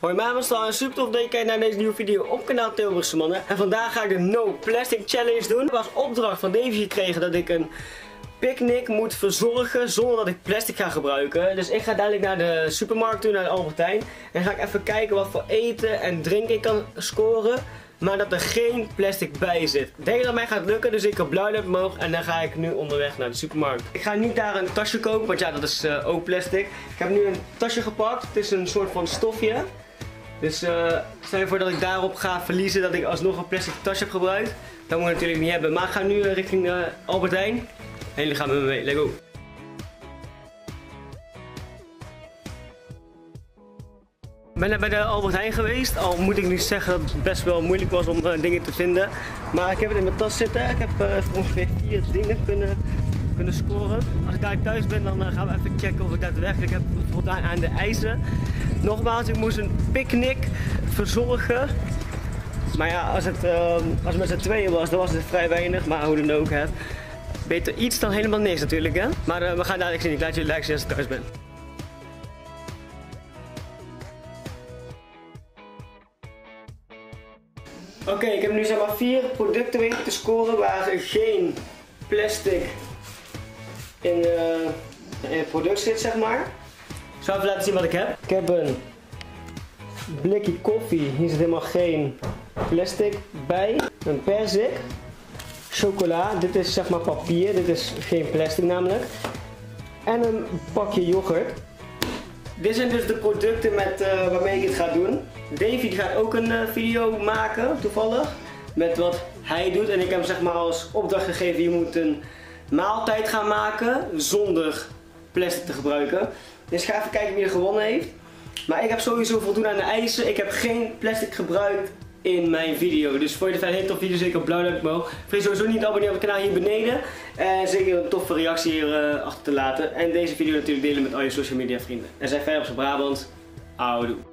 Hoi, mijn naam is Tal en super tof dat je kijkt naar deze nieuwe video op kanaal Tilburgse Mannen. En vandaag ga ik de No Plastic Challenge doen. Ik heb als opdracht van David gekregen dat ik een picknick moet verzorgen zonder dat ik plastic ga gebruiken. Dus ik ga dadelijk naar de supermarkt toe, naar de Albert Heijn. En ga ik even kijken wat voor eten en drinken ik kan scoren, maar dat er geen plastic bij zit. Ik denk dat mij gaat lukken, dus ik heb blauw omhoog en dan ga ik nu onderweg naar de supermarkt. Ik ga niet daar een tasje kopen, want ja, dat is ook plastic. Ik heb nu een tasje gepakt, het is een soort van stofje. Dus stel je voor dat ik daarop ga verliezen dat ik alsnog een plastic tasje heb gebruikt. Dat moet ik natuurlijk niet hebben, maar ik ga nu richting Albert Heijn. En jullie gaan met me mee, let's go! Ik ben net bij de Albert Heijn geweest, al moet ik nu zeggen dat het best wel moeilijk was om dingen te vinden. Maar ik heb het in mijn tas zitten, ik heb ongeveer 4 dingen kunnen scoren. Als ik daar thuis ben, dan gaan we even checken of ik daadwerkelijk heb voldaan aan de eisen. Nogmaals, ik moest een picknick verzorgen. Maar ja, als het met z'n tweeën was, dan was het vrij weinig, maar hoe dan ook. Hè. Beter iets dan helemaal niks natuurlijk, hè. Maar we gaan dadelijk zien, ik laat jullie zien als ik thuis ben. Oké, ik heb nu zeg maar 4 producten weten te scoren waar geen plastic in het product zit, zeg maar. Ik zal even laten zien wat ik heb. Ik heb een blikje koffie, hier zit helemaal geen plastic bij. Een perzik, chocola, dit is zeg maar papier, dit is geen plastic namelijk. En een pakje yoghurt. Dit zijn dus de producten met, waarmee ik het ga doen. David gaat ook een video maken, toevallig, met wat hij doet. En ik heb hem zeg maar als opdracht gegeven, je moet een maaltijd gaan maken zonder plastic te gebruiken. Dus ik ga even kijken wie er gewonnen heeft. Maar ik heb sowieso voldoen aan de eisen. Ik heb geen plastic gebruikt in mijn video. Dus vond je dit een hele tof video, zeker op blauw duimpje omhoog. Vergeet sowieso niet te abonneren op het kanaal hier beneden. En zeker een toffe reactie hier achter te laten. En deze video natuurlijk delen met al je social media vrienden. En zijn verder op z'n Brabant. Auw.